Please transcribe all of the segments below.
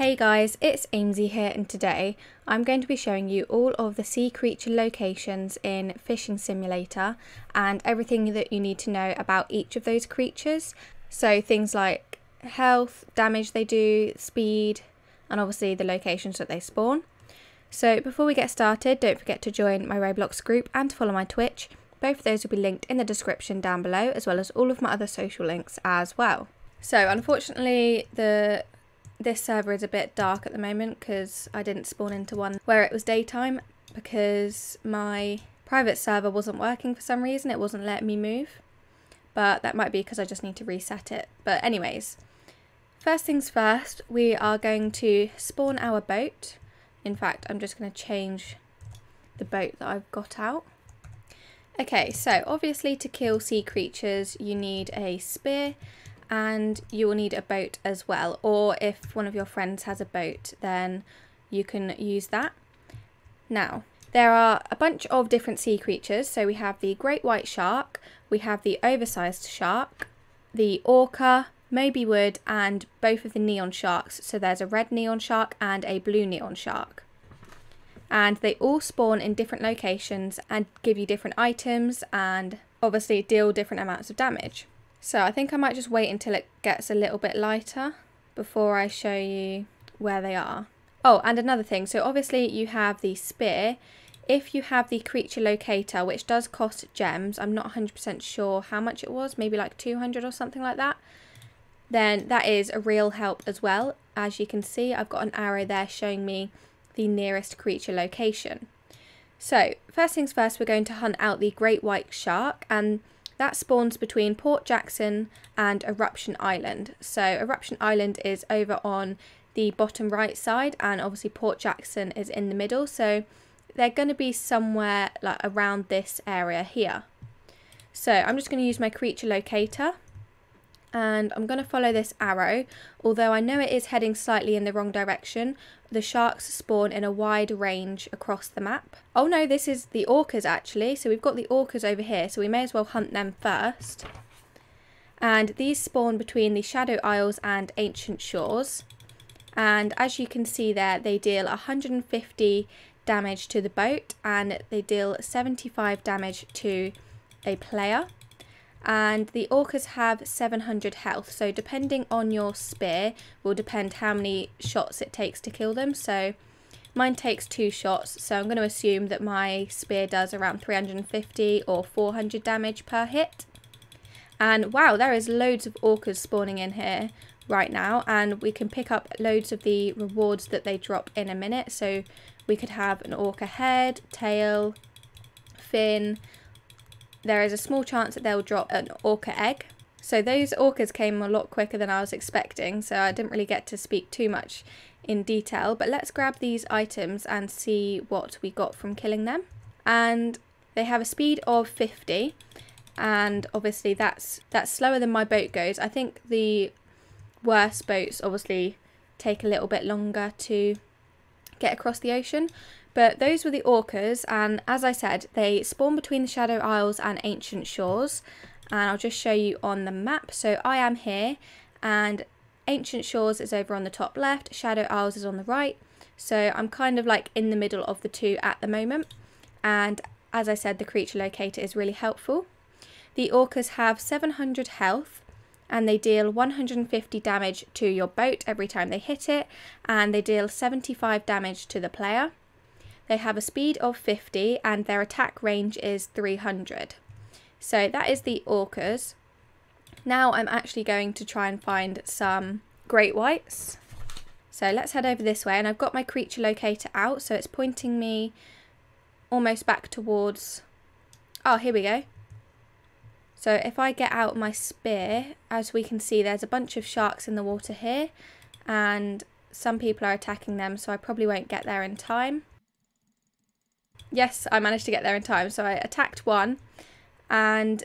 Hey guys, it's Amzeee here, and today I'm going to be showing you all of the sea creature locations in Fishing Simulator and everything that you need to know about each of those creatures. So things like health, damage they do, speed, and obviously the locations that they spawn. So before we get started, don't forget to join my Roblox group and to follow my Twitch. Both of those will be linked in the description down below, as well as all of my other social links as well. So unfortunately this server is a bit dark at the moment because I didn't spawn into one where it was daytime because my private server wasn't working for some reason. It wasn't letting me move, but that might be because I just need to reset it. But anyways, first things first, we are going to spawn our boat. In fact, I'm just going to change the boat that I've got out. Okay, so obviously to kill sea creatures you need a spear, and you will need a boat as well, or if one of your friends has a boat then you can use that. Now there are a bunch of different sea creatures, so we have the Great White Shark, we have the Oversized Shark, the Orca, Moby Wood, and both of the Neon Sharks. So there's a Red Neon Shark and a Blue Neon Shark, and they all spawn in different locations and give you different items and obviously deal different amounts of damage. So I think I might just wait until it gets a little bit lighter before I show you where they are. Oh, and another thing, so obviously you have the spear. If you have the creature locator, which does cost gems, I'm not 100% sure how much it was, maybe like 200 or something like that, then that is a real help as well. As you can see, I've got an arrow there showing me the nearest creature location. So first things first, we're going to hunt out the Great White Shark, and that spawns between Port Jackson and Eruption Island. So Eruption Island is over on the bottom right side, and obviously Port Jackson is in the middle, so they're going to be somewhere like around this area here. So I'm just going to use my creature locator and I'm going to follow this arrow. Although I know it is heading slightly in the wrong direction, the sharks spawn in a wide range across the map. Oh no, this is the orcas actually. So we've got the orcas over here, so we may as well hunt them first. And these spawn between the Shadow Isles and Ancient Shores. And as you can see there, they deal 150 damage to the boat and they deal 75 damage to a player. And the orcas have 700 health, so depending on your spear will depend how many shots it takes to kill them. So mine takes 2 shots, so I'm going to assume that my spear does around 350 or 400 damage per hit. And wow, there is loads of orcas spawning in here right now, and we can pick up loads of the rewards that they drop in a minute. So we could have an orca head, tail, fin. There is a small chance that they'll drop an orca egg. So those orcas came a lot quicker than I was expecting, so I didn't really get to speak too much in detail. But let's grab these items and see what we got from killing them. And they have a speed of 50, and obviously that's slower than my boat goes. I think the worst boats obviously take a little bit longer to get across the ocean. But those were the orcas, and as I said, they spawn between the Shadow Isles and Ancient Shores, and I'll just show you on the map. So I am here, and Ancient Shores is over on the top left, Shadow Isles is on the right, so I'm kind of like in the middle of the two at the moment. And as I said, the creature locator is really helpful. The orcas have 700 health, and they deal 150 damage to your boat every time they hit it, and they deal 75 damage to the player. They have a speed of 50 and their attack range is 300. So that is the orcas. Now I'm actually going to try and find some great whites. So let's head over this way, and I've got my creature locator out, so it's pointing me almost back towards... oh, here we go. So if I get out my spear, as we can see there's a bunch of sharks in the water here, and some people are attacking them, so I probably won't get there in time. Yes, I managed to get there in time, so I attacked one. And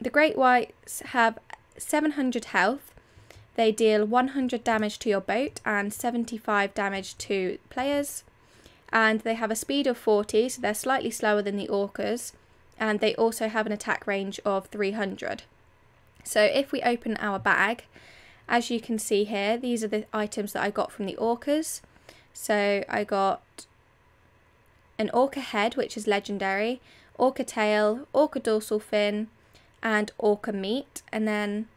the Great Whites have 700 health. They deal 100 damage to your boat and 75 damage to players. And they have a speed of 40, so they're slightly slower than the orcas. And they also have an attack range of 300. So if we open our bag As you can see here, these are the items that I got from the orcas. So I got an orca head, which is legendary, orca tail, orca dorsal fin, and orca meat, and then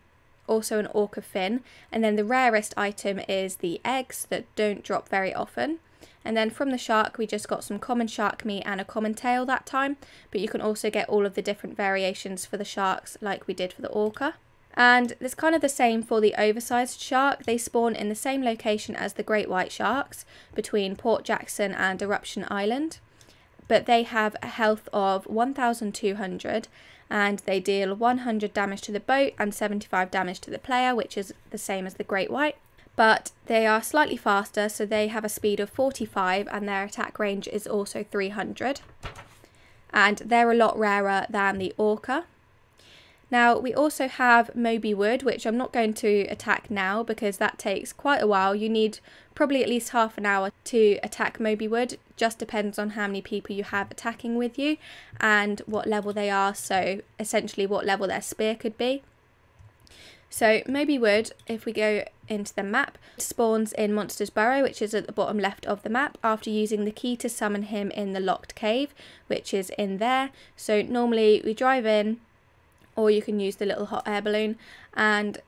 also an orca fin. And then the rarest item is the eggs that don't drop very often. And then from the shark, we just got some common shark meat and a common tail that time, but you can also get all of the different variations for the sharks like we did for the orca. And it's kind of the same for the oversized shark. They spawn in the same location as the great white sharks, between Port Jackson and Eruption Island, but they have a health of 1,200 and they deal 100 damage to the boat and 75 damage to the player, which is the same as the great white. But they are slightly faster, so they have a speed of 45 and their attack range is also 300. And they're a lot rarer than the orca. Now, we also have Moby Wood, which I'm not going to attack now because that takes quite a while. You need probably at least half an hour to attack Moby Wood. Just depends on how many people you have attacking with you and what level they are, so essentially what level their spear could be. So Moby Wood, if we go into the map, spawns in Monster's Burrow, which is at the bottom left of the map, after using the key to summon him in the locked cave, which is in there. So normally we drive in, or you can use the little hot air balloon and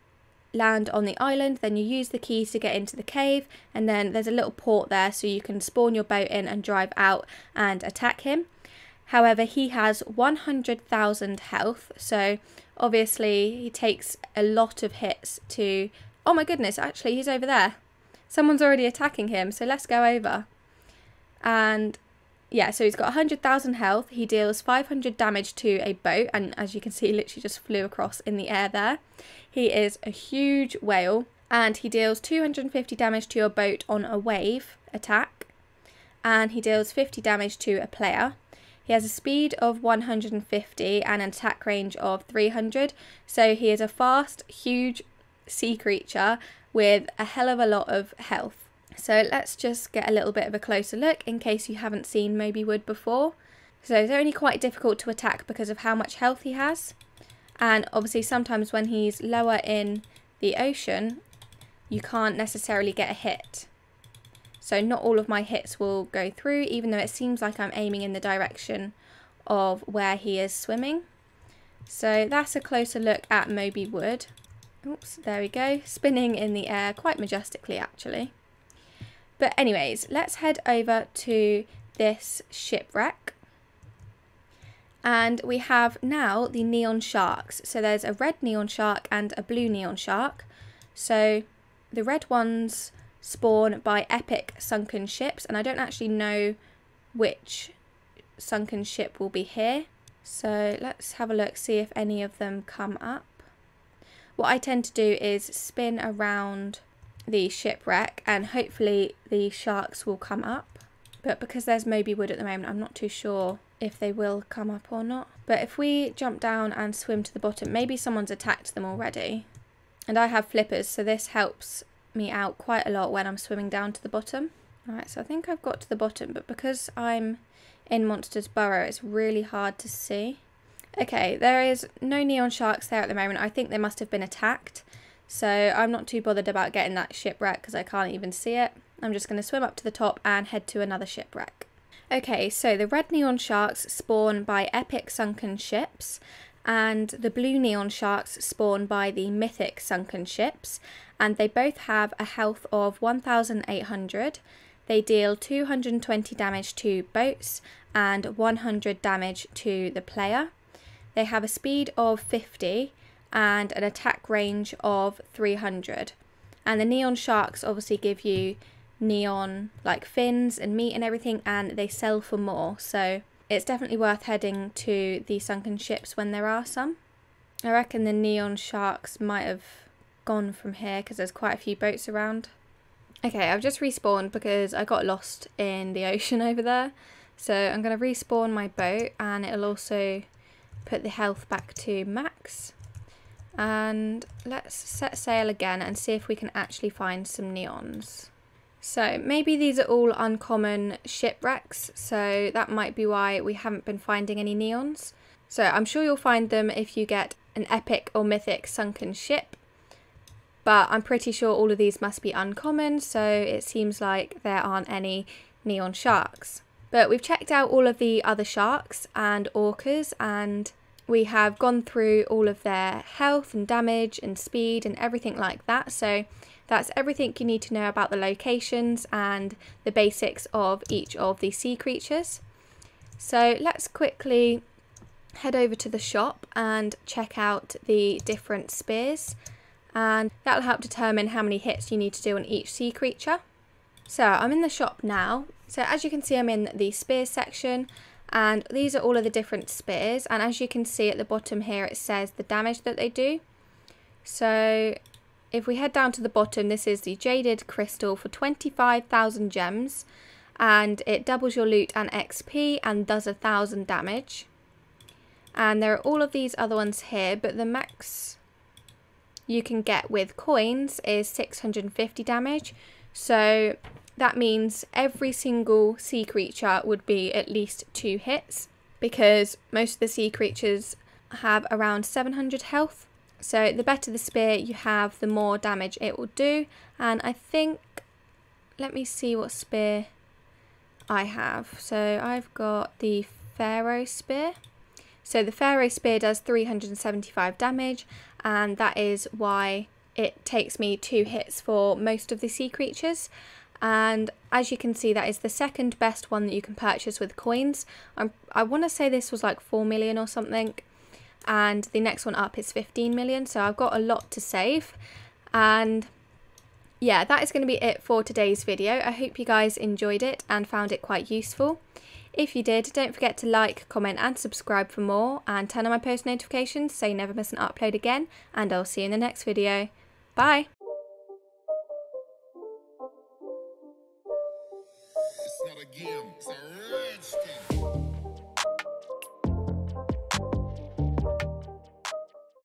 land on the island, then you use the keys to get into the cave, and then there's a little port there so you can spawn your boat in and drive out and attack him. However, he has 100,000 health, so obviously he takes a lot of hits to... Oh my goodness, actually he's over there. Someone's already attacking him, so let's go over. And yeah, so he's got 100,000 health. He deals 500 damage to a boat, and as you can see, literally just flew across in the air there. He is a huge whale, and he deals 250 damage to your boat on a wave attack, and he deals 50 damage to a player. He has a speed of 150 and an attack range of 300, so he is a fast, huge sea creature with a hell of a lot of health. So let's just get a little bit of a closer look in case you haven't seen Moby Wood before. So it's only quite difficult to attack because of how much health he has, and obviously sometimes when he's lower in the ocean you can't necessarily get a hit. So not all of my hits will go through, even though it seems like I'm aiming in the direction of where he is swimming. So that's a closer look at Moby Wood. Oops, there we go, spinning in the air quite majestically actually. But anyways, let's head over to this shipwreck. And we have now the neon sharks. So there's a red neon shark and a blue neon shark. So the red ones spawn by epic sunken ships, and I don't actually know which sunken ship will be here, so let's have a look, see if any of them come up. What I tend to do is spin around the shipwreck and hopefully the sharks will come up, but because there's Moby Wood at the moment I'm not too sure if they will come up or not. But if we jump down and swim to the bottom, maybe someone's attacked them already, and I have flippers so this helps me out quite a lot when I'm swimming down to the bottom. Alright, so I think I've got to the bottom, but because I'm in Monster's Burrow it's really hard to see. Okay, there is no neon sharks there at the moment. I think they must have been attacked, so I'm not too bothered about getting that shipwreck because I can't even see it. I'm just going to swim up to the top and head to another shipwreck. Okay, so the red neon sharks spawn by epic sunken ships, and the blue neon sharks spawn by the mythic sunken ships, and they both have a health of 1,800. They deal 220 damage to boats and 100 damage to the player. They have a speed of 50 and an attack range of 300. And the neon sharks obviously give you neon like fins and meat and everything, and they sell for more, so it's definitely worth heading to the sunken ships when there are some. I reckon the neon sharks might have gone from here because there's quite a few boats around. Okay, I've just respawned because I got lost in the ocean over there. So I'm going to respawn my boat and it'll also put the health back to max. And let's set sail again and see if we can actually find some neons. So maybe these are all uncommon shipwrecks, so that might be why we haven't been finding any neons. So I'm sure you'll find them if you get an epic or mythic sunken ship. but I'm pretty sure all of these must be uncommon, so it seems like there aren't any neon sharks. But we've checked out all of the other sharks and orcas, and we have gone through all of their health and damage and speed and everything like that. So that's everything you need to know about the locations and the basics of each of the sea creatures. So let's quickly head over to the shop and check out the different spears, and that'll help determine how many hits you need to do on each sea creature. So I'm in the shop now. So as you can see, I'm in the spear section, and these are all of the different spears, and as you can see at the bottom here it says the damage that they do. So if we head down to the bottom, this is the Jaded Crystal for 25,000 gems, and it doubles your loot and XP and does 1,000 damage. And there are all of these other ones here, but the max you can get with coins is 650 damage, so that means every single sea creature would be at least 2 hits, because most of the sea creatures have around 700 health. So the better the spear you have, the more damage it will do. And I think, let me see what spear I have. So I've got the Pharaoh spear. So the Pharaoh spear does 375 damage, and that is why it takes me 2 hits for most of the sea creatures. And as you can see, that is the second best one that you can purchase with coins. I want to say this was like 4 million or something, and the next one up is 15 million, so I've got a lot to save. And yeah, that is going to be it for today's video. I hope you guys enjoyed it and found it quite useful. If you did, don't forget to like, comment and subscribe for more, and turn on my post notifications so you never miss an upload again, and I'll see you in the next video. Bye! It's not a game, it's a rich game.